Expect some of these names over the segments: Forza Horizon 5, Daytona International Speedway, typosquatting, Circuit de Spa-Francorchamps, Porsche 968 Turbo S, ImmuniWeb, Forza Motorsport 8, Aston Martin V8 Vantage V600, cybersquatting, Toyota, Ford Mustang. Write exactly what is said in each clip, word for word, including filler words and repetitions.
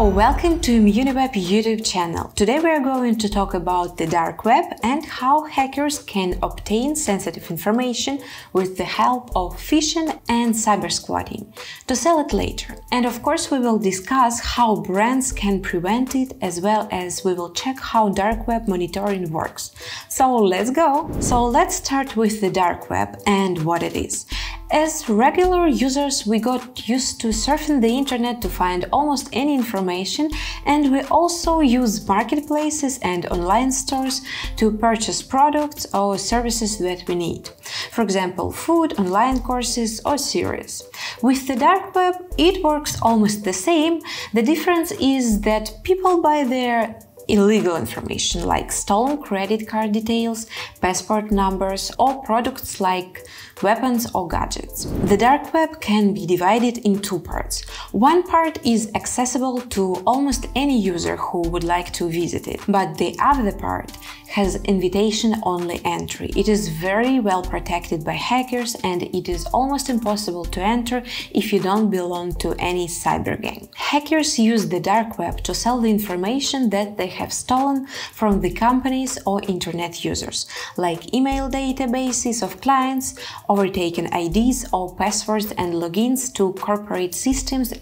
Hello, welcome to ImmuniWeb YouTube channel. Today we are going to talk about the dark web and how hackers can obtain sensitive information with the help of phishing and cyber squatting to sell it later. And of course we will discuss how brands can prevent it, as well as we will check how dark web monitoring works. So let's go! So let's start with the dark web and what it is. As regular users, we got used to surfing the internet to find almost any information, and we also use marketplaces and online stores to purchase products or services that we need. For example, food, online courses or series. With the dark web, it works almost the same. The difference is that people buy their illegal information, like stolen credit card details, passport numbers, or products like weapons or gadgets. The dark web can be divided in two parts. One part is accessible to almost any user who would like to visit it, but the other part has invitation-only entry. It is very well protected by hackers, and it is almost impossible to enter if you don't belong to any cyber gang. Hackers use the dark web to sell the information that they have stolen from the companies or internet users, like email databases of clients, overtaken I Ds or passwords and logins to corporate systems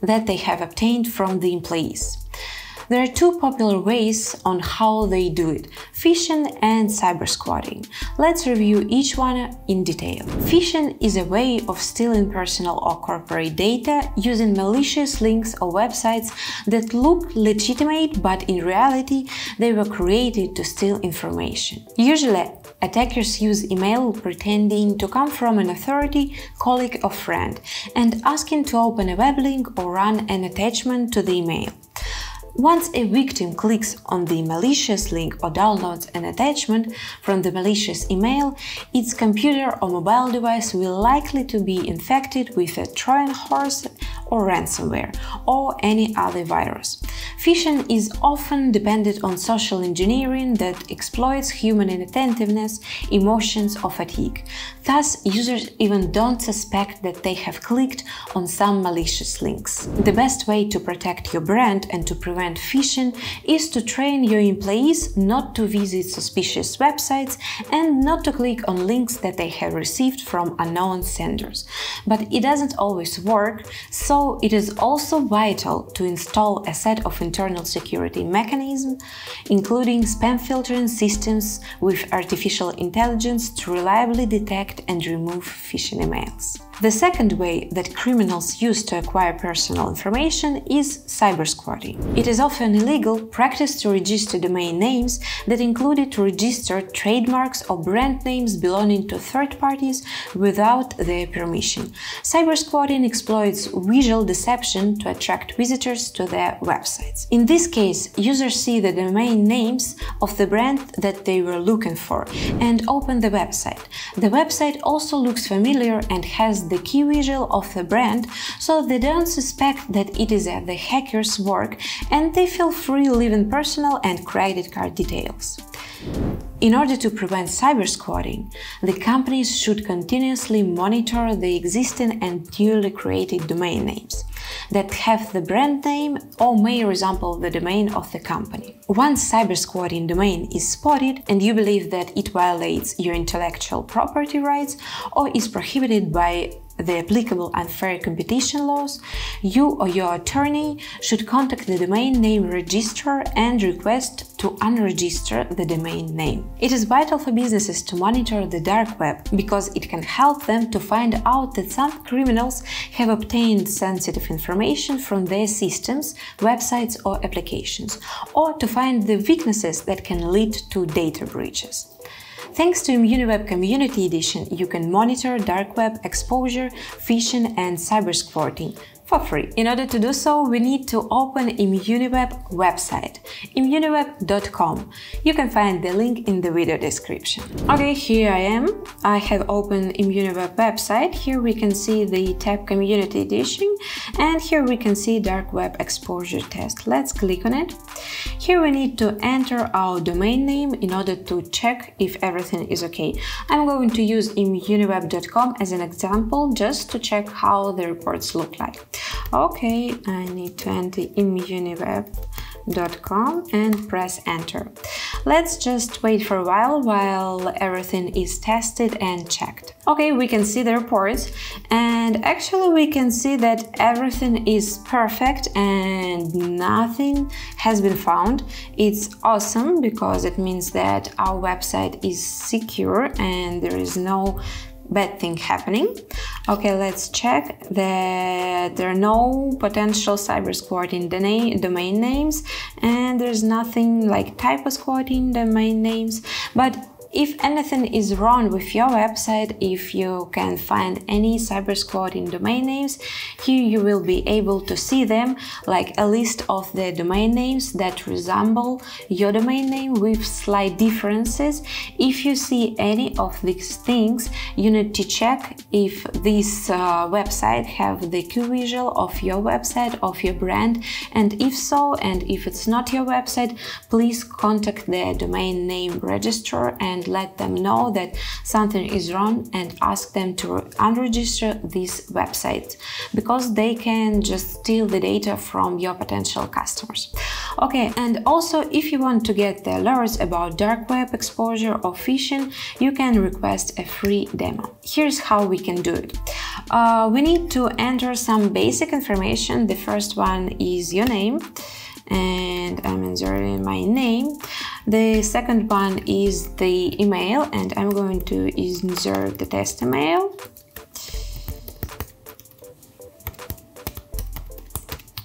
that they have obtained from the employees. There are two popular ways on how they do it: phishing and cyber squatting. Let's review each one in detail. Phishing is a way of stealing personal or corporate data using malicious links or websites that look legitimate, but in reality they were created to steal information. Usually, attackers use email pretending to come from an authority, colleague or friend, and asking to open a web link or run an attachment to the email. Once a victim clicks on the malicious link or downloads an attachment from the malicious email, its computer or mobile device will likely to be infected with a Trojan horse or ransomware, or any other virus. Phishing is often dependent on social engineering that exploits human inattentiveness, emotions or fatigue. Thus, users even don't suspect that they have clicked on some malicious links. The best way to protect your brand and to prevent phishing is to train your employees not to visit suspicious websites and not to click on links that they have received from unknown senders. But it doesn't always work, so it is also vital to install a set of internal security mechanisms, including spam filtering systems with artificial intelligence, to reliably detect and remove phishing emails. The second way that criminals use to acquire personal information is cyber squatting. It is often illegal practice to register domain names that included registered trademarks or brand names belonging to third parties without their permission. Cyber squatting exploits visual deception to attract visitors to their websites. In this case, users see the domain names of the brand that they were looking for and open the website. The website also looks familiar and has the key visual of the brand, so they don't suspect that it is the hacker's work, and they feel free leaving personal and credit card details. In order to prevent cyber squatting, the companies should continuously monitor the existing and newly created domain names that have the brand name or may resemble the domain of the company. Once cyber squatting domain is spotted and you believe that it violates your intellectual property rights or is prohibited by the applicable unfair competition laws, you or your attorney should contact the domain name registrar and request to unregister the domain name. It is vital for businesses to monitor the dark web because it can help them to find out that some criminals have obtained sensitive information from their systems, websites or applications, or to find the weaknesses that can lead to data breaches. Thanks to ImmuniWeb Community Edition, you can monitor dark web exposure, phishing and cyber squatting for free. In order to do so, we need to open ImmuniWeb website, immuniweb dot com. You can find the link in the video description. Okay, here I am. I have opened ImmuniWeb website. Here we can see the tab Community Edition, and here we can see dark web exposure test. Let's click on it. Here we need to enter our domain name in order to check if everything is okay. I'm going to use immuniweb dot com as an example just to check how the reports look like. Okay, I need to enter ImmuniWeb dot com and press enter. Let's just wait for a while while everything is tested and checked. Okay, we can see the reports, and actually we can see that everything is perfect and nothing has been found. It's awesome because it means that our website is secure and there is no bad thing happening. Okay, let's check that there are no potential cyber squatting domain names, and there's nothing like typo squatting domain names. But if anything is wrong with your website, if you can find any cyber squatting domain names, here you will be able to see them, like a list of the domain names that resemble your domain name with slight differences. If you see any of these things, you need to check if this uh, website have the Q visual of your website, of your brand, and if so, and if it's not your website, please contact the domain name registrar and And let them know that something is wrong and ask them to unregister this website, because they can just steal the data from your potential customers. Okay, and also if you want to get the alerts about dark web exposure or phishing, you can request a free demo. Here's how we can do it. Uh, we need to enter some basic information. The first one is your name, and I'm inserting my name. The second one is the email, and I'm going to insert the test email.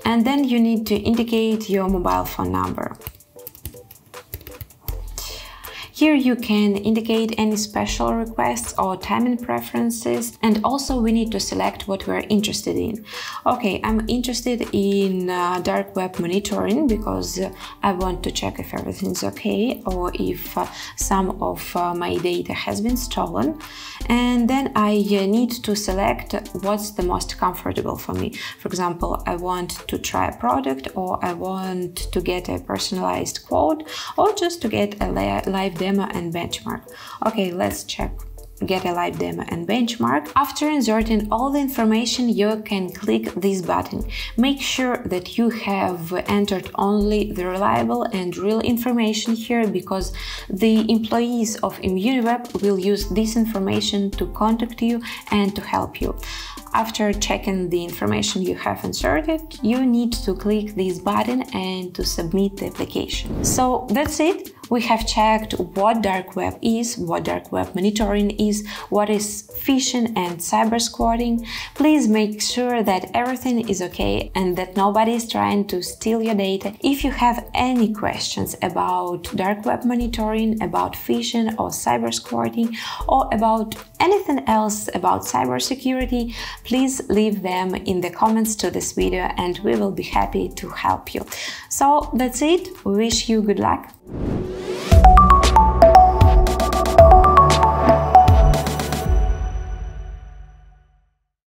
And then you need to indicate your mobile phone number. Here you can indicate any special requests or timing preferences, and also we need to select what we're interested in. Okay, I'm interested in uh, dark web monitoring because uh, I want to check if everything's okay or if uh, some of uh, my data has been stolen. And then I uh, need to select what's the most comfortable for me. For example, I want to try a product, or I want to get a personalized quote, or just to get a live demo demo and benchmark. Okay, let's check get a live demo and benchmark. After inserting all the information, you can click this button. Make sure that you have entered only the reliable and real information here, because the employees of ImmuniWeb will use this information to contact you and to help you. After checking the information you have inserted, you need to click this button and to submit the application. So that's it. We have checked what dark web is, what dark web monitoring is, what is phishing and cyber squatting. Please make sure that everything is okay and that nobody is trying to steal your data. If you have any questions about dark web monitoring, about phishing or cyber squatting, or about anything else about cybersecurity, please leave them in the comments to this video and we will be happy to help you. So that's it. Wish you good luck.